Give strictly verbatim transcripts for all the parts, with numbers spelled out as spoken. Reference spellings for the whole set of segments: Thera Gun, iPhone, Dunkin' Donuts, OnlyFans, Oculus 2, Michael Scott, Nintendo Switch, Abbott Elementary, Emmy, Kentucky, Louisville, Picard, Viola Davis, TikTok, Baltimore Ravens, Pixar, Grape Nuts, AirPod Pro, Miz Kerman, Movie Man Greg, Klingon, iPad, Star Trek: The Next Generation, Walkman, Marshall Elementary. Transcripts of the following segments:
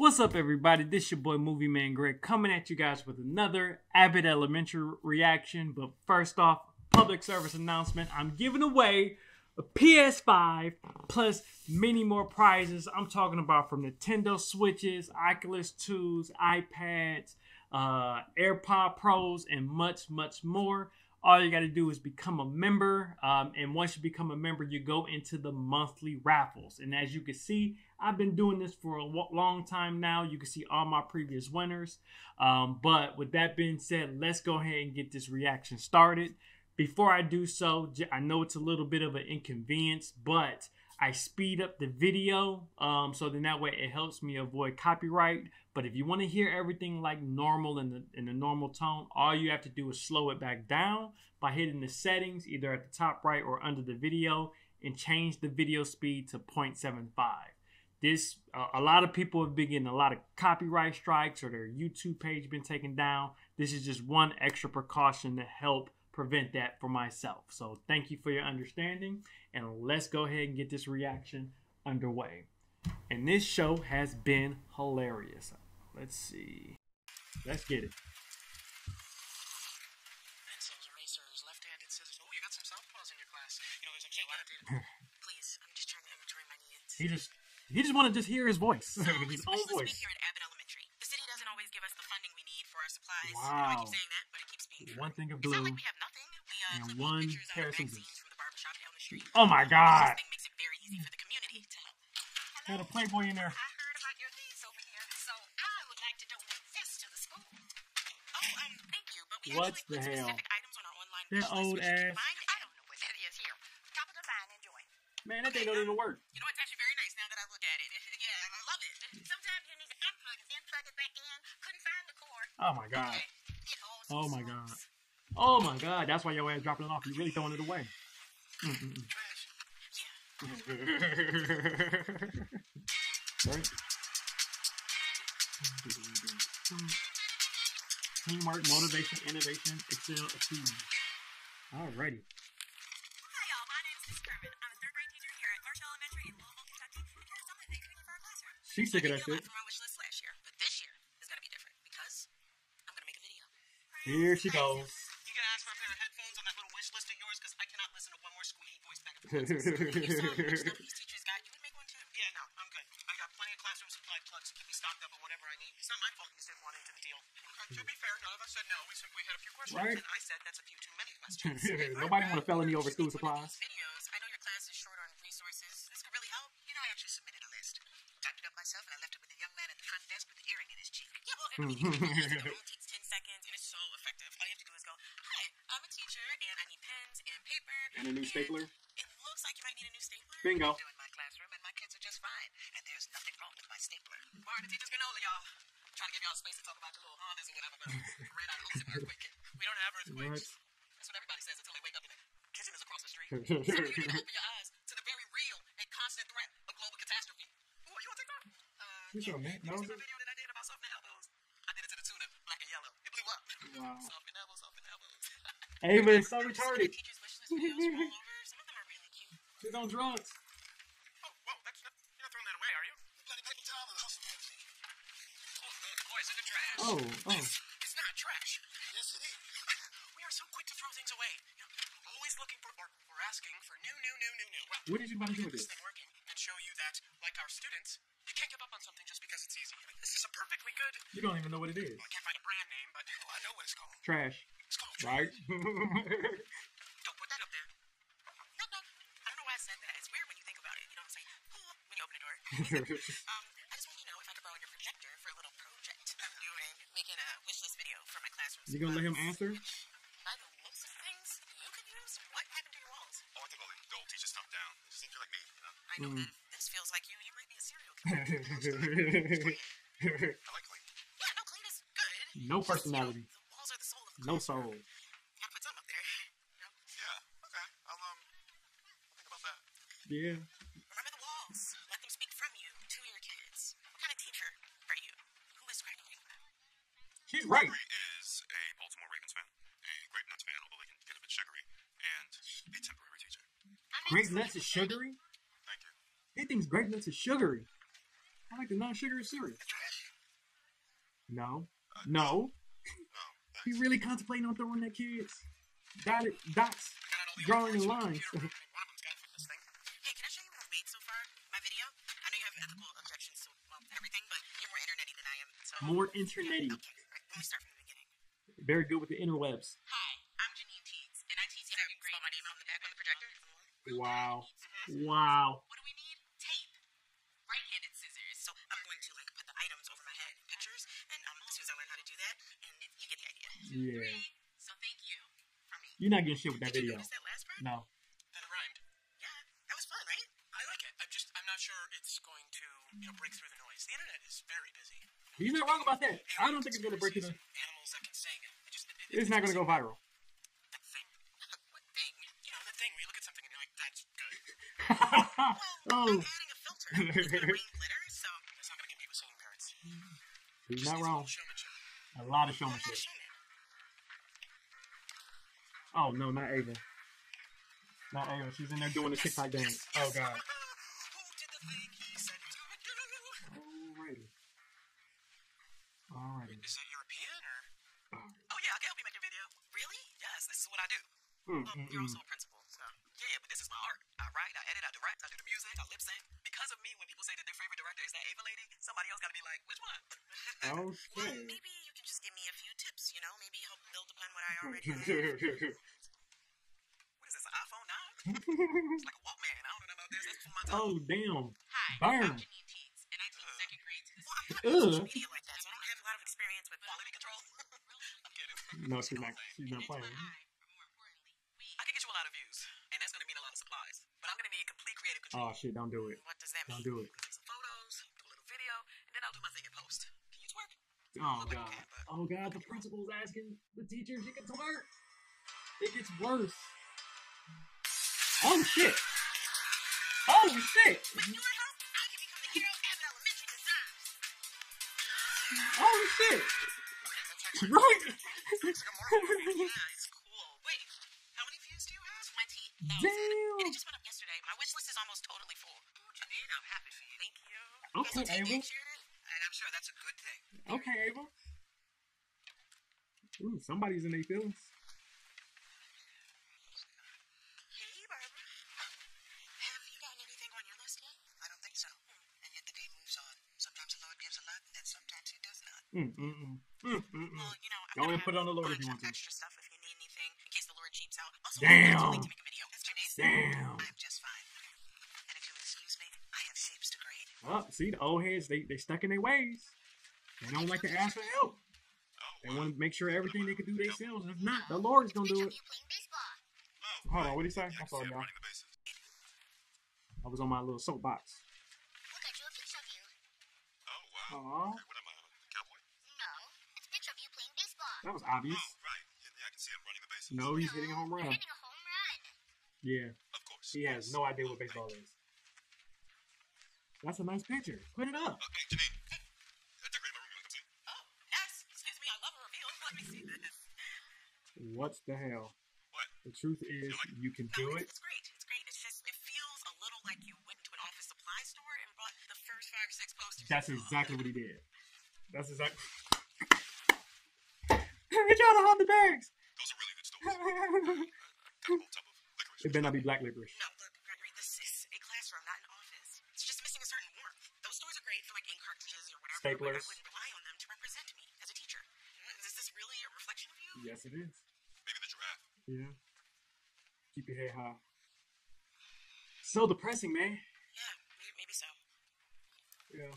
What's up, everybody? This is your boy Movie Man Greg coming at you guys with another Abbott Elementary reaction. But first off, public service announcement. I'm giving away a P S five plus many more prizes. I'm talking about from Nintendo Switches, Oculus twos, iPads, uh, AirPod Pros, and much, much more. All you got to do is become a member. Um, and once you become a member, you go into the monthly raffles. And as you can see, I've been doing this for a long time now. You can see all my previous winners. Um, but with that being said, let's go ahead and get this reaction started. Before I do so, I know it's a little bit of an inconvenience, but I speed up the video. Um, so then that way it helps me avoid copyright. But if you want to hear everything like normal in the, in the normal tone, all you have to do is slow it back down by hitting the settings either at the top right or under the video and change the video speed to zero point seven five. This, uh, a lot of people have been getting a lot of copyright strikes or their YouTube page been taken down. This is just one extra precaution to help prevent that for myself. So thank you for your understanding, and let's go ahead and get this reaction underway. And this show has been hilarious. Let's see. Let's get it. Please, I'm just trying to inventory my needs. He just he just want to just hear his voice. So his own voice. Here at Abbott Elementary, the city doesn't always give us the funding we need for our supplies. Wow. I keep saying that, but it keeps being true. One thing of blue. It's not like we have nothing. We uh, and one pair of scissors from the barbershop down the street. Oh my God. This thing makes it very easy for the community to help. Got a Playboy in there. I heard about your needs over here, so I would like to donate this to the school. Oh, um, thank you, but we what actually put specific items on our online that old ass. I don't know what that is here. Top of the mind, enjoy. Man, that okay, thing don't even work. You know what's actually very nice now that I look at it. Yeah, I love it. Sometimes you need to unplug it, then plug it back in. Couldn't find the cord. Oh my God. Okay. Oh my God. Oh my God. That's why your ass dropping it off. You really throwing it away. Mm -mm -mm. Right. Teamwork, motivation, innovation, excel, achievement. Alrighty. Hi y'all, my name is Miz Kerman. I'm a third grade teacher here at Marshall Elementary in Louisville, Kentucky, and here's something they do for our classroom. She's sick of that shit. I wish list last year, but this year is gonna be different because I'm gonna make a video. Here she goes. You can ask for a pair of headphones on that little wish list of yours because I cannot listen to one more squeaky voice back and forth. If you saw the stuff these teachers got, you would make one too. Yeah, no, I'm good. I got plenty of classroom supply plugs to keep me stocked up on whatever I need. It's not my fault you didn't want into the deal. Okay, to be fair, none of us said no. We simply had a few questions, right? And I said that's a few too many questions. Nobody want to felony over school supplies. Videos. I know your class is short on resources. This could really help. You know, I actually submitted a list. Typed it up myself, and I left it with a young man at the front desk with an earring in his cheek. Yeah, well, I mean, it only takes ten seconds, and it's so effective. All you have to do is go, hi, I'm a teacher, and I need pens and paper. And a new stapler. It looks like you might need a new stapler. Bingo. I'm doing my classroom, and my kids are just fine. And there's nothing wrong with my stapler. Martin, the teacher's granola, y'all. I'm trying to give y'all space to talk about your little honors and whatever, but right out of the earthquake. We don't have earthquakes. What? That's what everybody says until they wake up in the kitchen is across the street. Something you can open your eyes to the very real and constant threat of global catastrophe. Ooh, you want to take that? Uh, you sure, man? No, the video that I did about soft elbows. I did it to the tune of black and yellow. It blew up. Wow. Soft elbows, soft elbows. Hey, man, so retarded. She's on drugs. Oh, whoa, that's, you're not throwing that away, are you? Bloody paper towel and also magazine. Oh, boy, it's in the trash. Oh, oh. It's not trash. Yes, it is. We are so quick to throw things away. You know, always looking for, or, or asking for new, new, new, new, new. Well, what did you want to do with this? This thing working and show you that, like our students, you can't give up on something just because it's easy. This is a perfectly good... You don't even know what it is. Well, I can't find a brand name, but well, I know what it's called. Trash. It's called trash. Right? Don't put that up there. um, I just want you to know if I could borrow your projector for a little project I'm doing, making a wish list video for my classroom. You gonna let him answer? By the looks of things, you could use what happened to your walls. Oh, I think all the adult teachers stuff down. It seems like me, you know? I know mm. that this feels like you. You might be a serial killer. I like clean. Yeah, no, clean is good. No personality. You know, the walls are the soul of the No soul. Gotta put something up there. You know? Yeah, okay. I'll, um, I'll think about that. Yeah. She's right. Is a Baltimore Ravens fan, a Grape Nuts fan, although they can get a bit sugary, and a temporary teacher. Grape Nuts is sugary? Thank you. He thinks Grape Nuts is sugary. I like the non-sugary cereal. No. No. You really contemplating on throwing that kids? Dotted dots. Drawing the lines. One of them's got this thing. Hey, can I show you what I've made so far? My video? I know you have ethical objections to well, everything, but you're more internety than I am. So more internety. Yeah, okay, right. Let me start from the beginning. Very good with the interwebs. Hi, I'm Janine Teagues, and I teach you how to spell my name on the back on the projector. Wow. Mm-hmm. Wow. What do we need? Tape. Right-handed scissors. So I'm going to like put the items over my head in pictures, and um, as soon as I learn how to do that, and it, you get the idea. Yeah. Three, so thank you for me. You're not getting shit with that Did video. You notice that last part? No. That rhymed. Yeah. That was fun, right? I like it. I'm just I'm not sure it's going to you know break through the noise. The internet is very busy. You're not wrong about that. I don't think it's going to break through the animals that can sing. It just, it, it, it's not going to go viral. Well, oh. I'm adding a filter. It's going to rain glitter, so that's not going to compete with singing parrots. He's not wrong. A lot of showmanship. Oh, no, not Ava. Not Ava. She's in there doing the TikTok dance. Oh, God. Alrighty. Alrighty. Is that European, or? Oh, yeah, I can help you make a video. Really? Yes, this is what I do. Mm, well, mm, you're also a principal, so. Yeah, but this is my art. I write, I edit, I direct, I do the music, I lip sync. Because of me, when people say that their favorite director is that Ava lady, somebody else gotta be like, which one? Oh, shit. Well, maybe you can just give me a few tips, you know? Maybe help build upon what I already have. What is this, an iPhone nine? It's like a Walkman. I don't know about this. That's for my time. Oh, damn. Hi, Burn. I'm Janine Teagues, and I teach second grade. Well, I'm not on social media like that, so I don't have a lot of experience with quality control. I'm kidding. No, she's not, she's not playing. Oh shit, don't do it. What does that mean? Don't do it. Some photos, a little video, and then I'll do my thing and post. Can you twerk? Oh god. Can, but... Oh god, the principal's asking the teacher if she can twerk. It gets worse. Oh shit. Oh shit. With your help, I can become the hero of Abbott Elementary designs. Oh shit. Right. Yeah, it's cool. Wait, how many views do you have? twenty thousand. And it just went up yesterday. My wish list is almost totally full. Janine, I'm happy for you. Thank you. Okay, Ava. And I'm sure that's a good thing. Okay, Ava. Ooh, somebody's in their feelings. Hey, Barbara. Have you got anything on your list yet? I don't think so. And yet the day moves on. Sometimes the Lord gives a lot, and then sometimes He does not. Mm, mm, mm. Mm, mm, mm. Well, you know, I'm going to put it on the Lord if you want to. Extra stuff if you need anything, in case the Lord cheaps out. Also, damn. I'm going to make a video. Damn. I'm just fine. And if you'll excuse me, I have shapes to grade. Well, see, the old heads, they, they stuck in their ways. They don't like to ask for help. They want to make sure everything they can do themselves. If not, the Lord's going to do it. Hold on, what did he say? I'm sorry, y'all. I was on my little soapbox. Look, I drew a picture of you. Oh, wow. What am I, the cowboy? No, it's a picture of you playing baseball. That was obvious. Right. Yeah, I can see him running the bases. No, he's hitting a home run. Yeah, of course. He has no idea what baseball is. That's a nice picture. Put it up. Okay, Janine. I decorated my room. You can see. Oh, nice. Excuse me, I love a reveal. Let me see this. What the hell? What? The truth is, you can do it. It's great. It's great. It's just, it feels a little like you went to an office supply store and bought the first five or six posters. That's exactly what he did. That's exactly. Hey, y'all to hold the bags. Those are really good stories. It better not be black licorice. No, look, Gregory, this is a classroom, not an office. It's just missing a certain warmth. Those stores are great for, like, ink cartridges or whatever. Staplers. But I wouldn't rely on them to represent me as a teacher. Is this really a reflection of you? Yes, it is. Maybe the giraffe. Yeah. Keep your head high. So depressing, man. Yeah, maybe, maybe so. Yeah.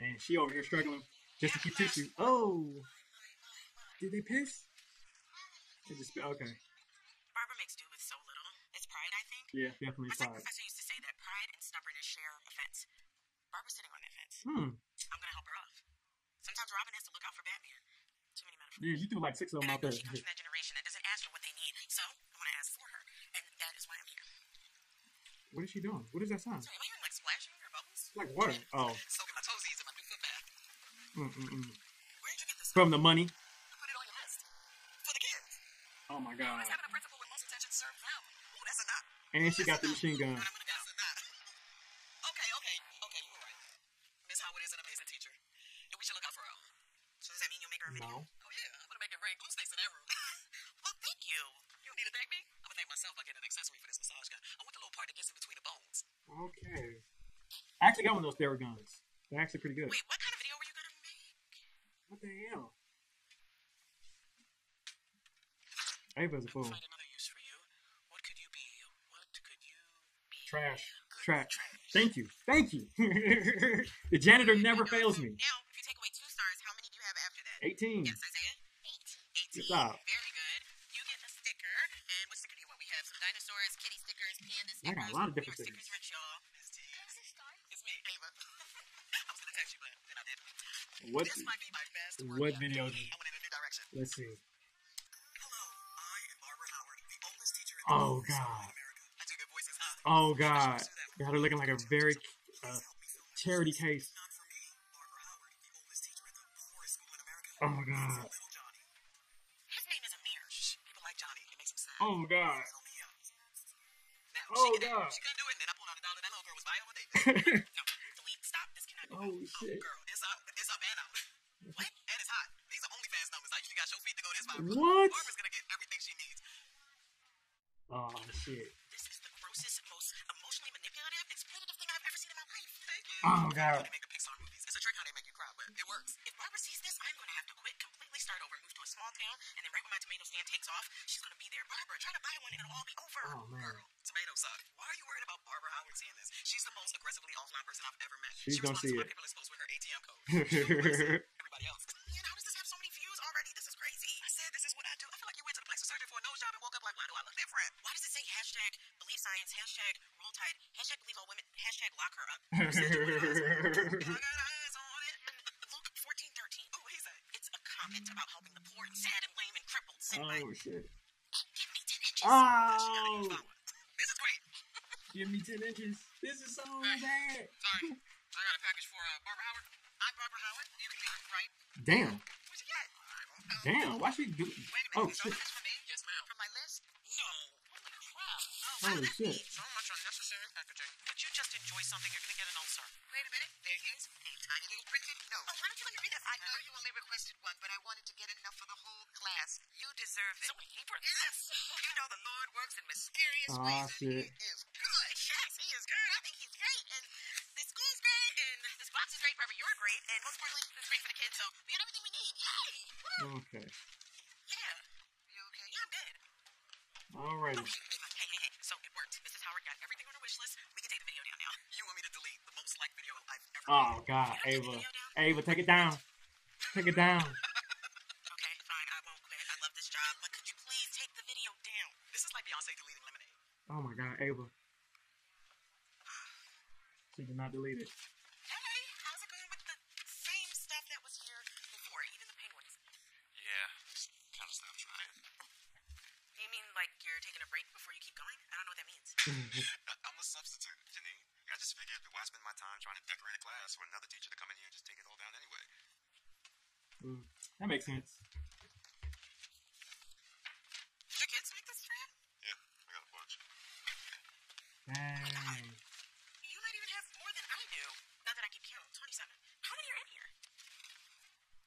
Man, she over here struggling just yeah, to keep tissue. Oh! My, my, my. Did they piss? They just, okay. Yeah, definitely. My professor used to say that pride and stubbornness share a fence. Barbara's sitting on that fence. Hmm. I'm gonna help her off. Sometimes Robin has to look out for Batman. Too many metaphors. Yeah, you do like six of them out there. She comes from that generation that doesn't ask for what they need, so I want to ask for her, and that is why I'm here. What is she doing? What does that sound? Sorry, am I even like splashing or bubbles? Like water. Oh. Soaking my toesies in my new foot bath. Mm mm mm. Where did you get this? From the money. I put it on your list for the kids. Oh my God. Having a principal with most attention served now. Oh, that's a knock. And she got the machine gun. Okay, okay, actually got one of those Thera Guns. They're actually pretty good. Wait, what kind of video were you gonna make? What the hell? I think that's a phone. Find another use for you. What could you be? What could you be? Trash. Trash. Thank you. Thank you. The janitor never fails me. Now, if you take away two stars, how many do you have after that? eighteen. Yes, Isaiah. eighteen. eighteen. Good job. Very good. You get a sticker. And what sticker do you want? We have some dinosaurs, kitty stickers, panda stickers. I got a lot of different we stickers. Stickers rich, y'all. It's me, Ava. I was going to text you, but then I didn't. What, this might be my best work. What video? I went in a new direction. Let's see. Hello, I am Barbara Howard, the oldest teacher in the world. Oh, God. I do good voices, huh? Oh, God. God, they're looking like a very uh, charity case. Oh my God. His name is Amir. People like Johnny. It makes him sad. Oh my God. Oh God. She couldn't do it, and then I pulled out a dollar. That little girl was Viola Davis. No, delete, stop, this cannot go. Oh shit. Oh girl, it's up, it's up and out. What? And it's hot. These are OnlyFans numbers. I usually got show feet to go this far. What? Barbara's gonna get everything she needs. Oh shit. This is the grossest, most emotionally manipulative, exploitative thing I've ever seen in my life. Thank you. Oh God. They make the Pixar movies. It's a trick how they make you cry, but it works. If Barbara sees this, I'm gonna have to quit, completely start over, move to a small town, and then right when my tomato stand takes off, she's gonna be there. Barbara, try to buy one and it'll all be over. Oh man. Girl, tomatoes suck. Why are you worried about Barbara Howard seeing this? She's the most aggressively offline person I've ever met. She's she gonna see to my it. Paperless post with her A T M code. Everybody else. Man, how does this have so many views already? This is crazy. I said this is what I do. I feel like you went to the plastic surgery for a nose job and woke up like, why do I look different? Why does it say hashtag believe science, hashtag roll tide, hashtag believe all women, hashtag lock her up? About helping the poor and sad and lame and crippled. Sit oh, by. Shit. Give me ten inches. Oh. This is great. Give me ten inches. This is so right. bad. Sorry. I got a package for uh, Barbara Howard. I'm Barbara Howard. You can be right. Damn. What'd you get? I don't know. Damn. Why she do... Wait a minute. Oh, is shit. All this for me? Yes, ma'am. From my list? No. What the crap? Oh, wow, that shit. So much unnecessary packaging. Would you just enjoy something? You're going to get an ulcer. Wait a minute. There is a tiny little printed note. Oh, why don't you let me read that? I know you only requested one, but I wanted to get enough for the whole class. You deserve it. So we keep her. Yes. You know the Lord works in mysterious oh, ways. Shit. He is good. Yes, he is good. I think he's great. And this school's great. And this box is great for you're great. And most importantly, it's great for the kids. So we got everything we need. Yay! Woo! Okay. Yeah. You okay? Yeah, I'm good. All right. Okay. Hey, hey, hey. So it worked. Missus Howard got everything on her wish list. We can take the video down now. You want me to delete the most liked video I've ever made? Oh, God. Ava. Ava, take it down. Take it down. Okay, fine. I won't quit. I love this job, but could you please take the video down? This is like Beyonce deleting Lemonade. Oh my God, Ava. She did not delete it. Hey, how's it going with the same stuff that was here before? Even the penguins. Yeah, just kind of stopped trying. You mean like you're taking a break before you keep going? I don't know what that means. I'm a substitute, Janine. I just figured why spend my time trying to decorate a class for another teacher to come in here and just take it all down anyway. Ooh, that makes sense. Did your kids make this trip? Yeah, I got a bunch. Dang. You might even have more than I do. Not that I can count. twenty-seven. How many are in here?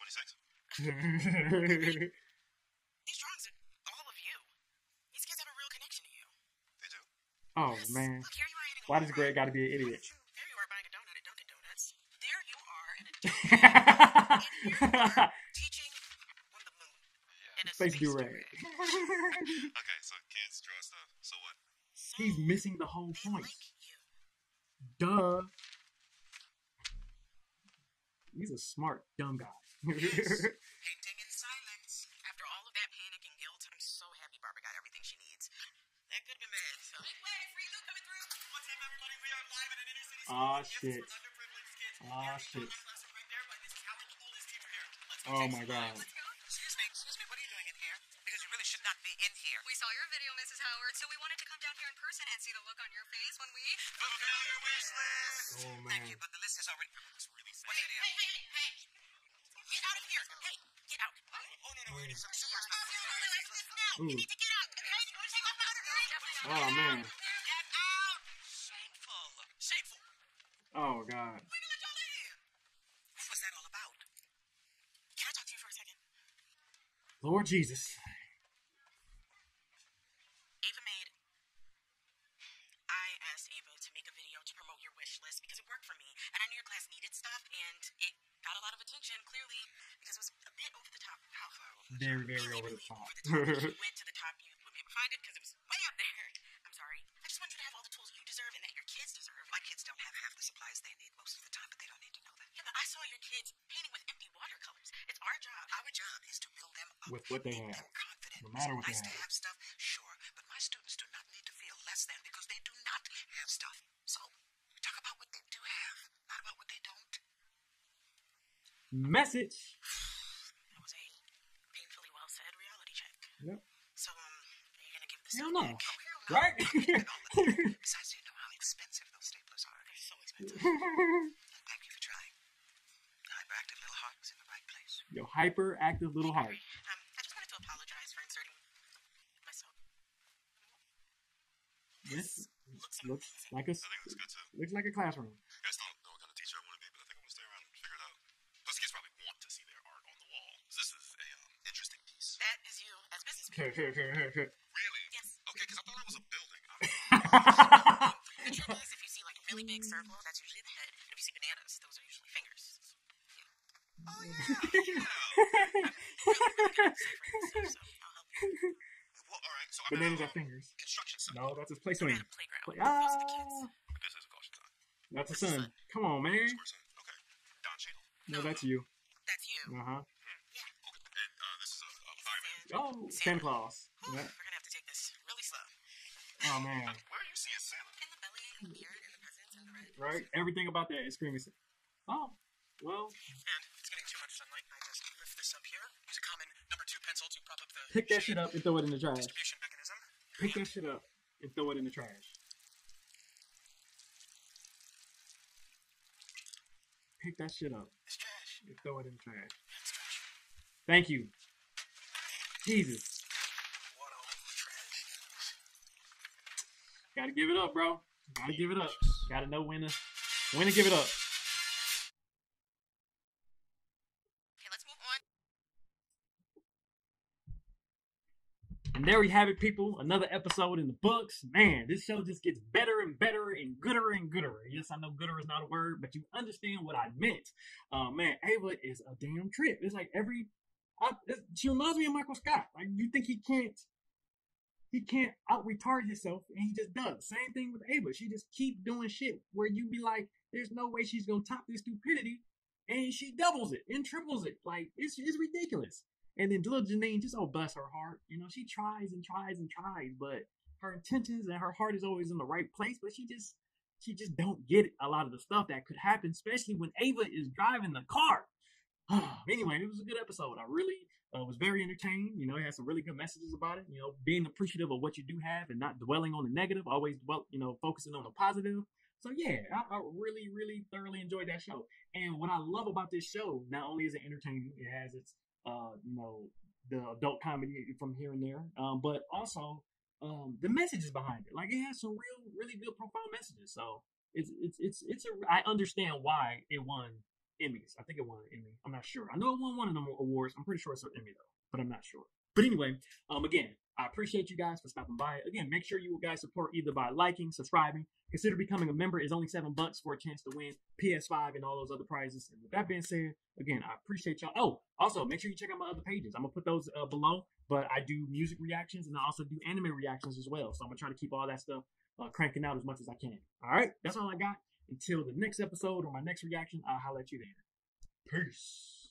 twenty-six. These drawings are all of you. These kids have a real connection to you. They do? Oh, yes. Man. Look, here you are. Why does Greg gotta be an idiot? There you are buying a donut at Dunkin' Donuts. There you are in a donut. Teaching on the moon. Yeah. In a space do rag. Okay, so kids draw stuff. So what? So he's missing the whole point. Like duh. He's a smart, dumb guy. Yes. Painting in silence. After all of that panic and guilt, I'm so happy Barbara got everything she needs. That could be mad. So. Big way, free loot coming through. One time, everybody, we are live in an inner city school. Aw, shit. Aw, shit. Oh my God. Excuse me, excuse me, what are you doing in here? Because you really should not be in here. We saw your video, Missus Howard, so we wanted to come down here in person and see the look on your face when we fulfill your wish list. Oh man. Thank you, but the list is already it's really sad. Wait, hey, hey, hey, hey. Get out of here. Hey, get out. What? Oh no, no, we're some super stuff. You need to get out. Hey, you want to take off my outer? Oh man. Get out. Shameful. Shameful. Oh God. Lord Jesus. Ava made... I asked Ava to make a video to promote your wish list because it worked for me. your class needed stuff, and it got a lot of attention, clearly, because it was a bit over the top. Very, very over the top. If you went to the top, you would be able to find it, because it was way up there. I'm sorry. I just want you to have all the tools you deserve and that your kids deserve. My kids don't have half the supplies they need most of the time, but they don't need to know that. Yeah, but I saw your kids painting with empty watercolors. It's our job. Our job is to build them up. With what they have. No matter what they have. It's nice to have stuff, sure, but my students do not need to feel less than because they do not have stuff. So, talk about what they do have, not about what they don't. Message. That was a painfully well said reality check. Yep. So, um, are you gonna give this? I don't know. Right? Besides, do you know how expensive those staplers are? They're so expensive. Thank you for trying. The hyperactive little heart is in the right place. Yo, hyperactive little heart. Um, I just wanted to apologize for inserting myself. This looks, looks like a I think that's good too. Looks like a classroom. I still don't know what kind of teacher I want to be, but I think I'm gonna stay around and figure it out. Plus, kids probably want to see their art on the wall. This is a um, interesting piece. That is you as business people. Really? Yes. Okay, because I thought it was a building. The trick is, if you see like a really big circle, that's usually the head. And if you see bananas, those are usually fingers. Yeah. Oh yeah. Yeah. Bananas are fingers. No, that's his play swing. Play, ah. That's his son. Come on, man. No, that's you. That's you. Uh huh. Oh, Santa Claus. We're gonna have to take this really slow. Oh man. Where are you seeing Santa? In the belly, in the beard, in the presence, in the red. Right. Everything about that is screaming. Oh, well. And it's getting too much sunlight. I just lift this up here. Use a common number two pencil to prop up the. Pick that shit up and throw it in the trash. Pick that shit up and throw it in the trash. Pick that shit up. It's trash. And throw it in the trash. It's trash. Thank you. Jesus. What all the trash. Gotta give it up, bro. Gotta give it up. Gotta know when to when to give it up. And there we have it, people. Another episode in the books. Man, this show just gets better and better and gooder and gooder. Yes, I know gooder is not a word, but you understand what I meant. Uh, man, Ava is a damn trip. It's like every... I, it's, she reminds me of Michael Scott. Like, you think he can't... He can't out-retard himself, and he just does. Same thing with Ava. She just keep doing shit where you be like, there's no way she's going to top this stupidity, and she doubles it and triples it. Like, it's, it's ridiculous. And then little Janine, just, oh, bless her heart. You know, she tries and tries and tries, but her intentions and her heart is always in the right place. But she just, she just don't get it, a lot of the stuff that could happen, especially when Ava is driving the car. Anyway, it was a good episode. I really uh, was very entertained. You know, it had some really good messages about it. You know, being appreciative of what you do have and not dwelling on the negative, always, dwell, you know, focusing on the positive. So yeah, I, I really, really thoroughly enjoyed that show. And what I love about this show, not only is it entertaining, it has its Uh, you know, the adult comedy from here and there, um, but also um, the messages behind it. Like, it has some real, really good profound messages. So it's it's it's it's a. I understand why it won Emmys. I think it won an Emmy. I'm not sure. I know it won one of the awards. I'm pretty sure it's an Emmy though, but I'm not sure. But anyway, um, again, I appreciate you guys for stopping by. Again, make sure you guys support either by liking, subscribing, consider becoming a member. It's only seven bucks for a chance to win P S five and all those other prizes. And with that being said, again, I appreciate y'all. Oh, also, make sure you check out my other pages. I'm going to put those uh, below, but I do music reactions and I also do anime reactions as well. So I'm going to try to keep all that stuff uh, cranking out as much as I can. All right, that's all I got. Until the next episode or my next reaction, I'll holler at you later. Peace.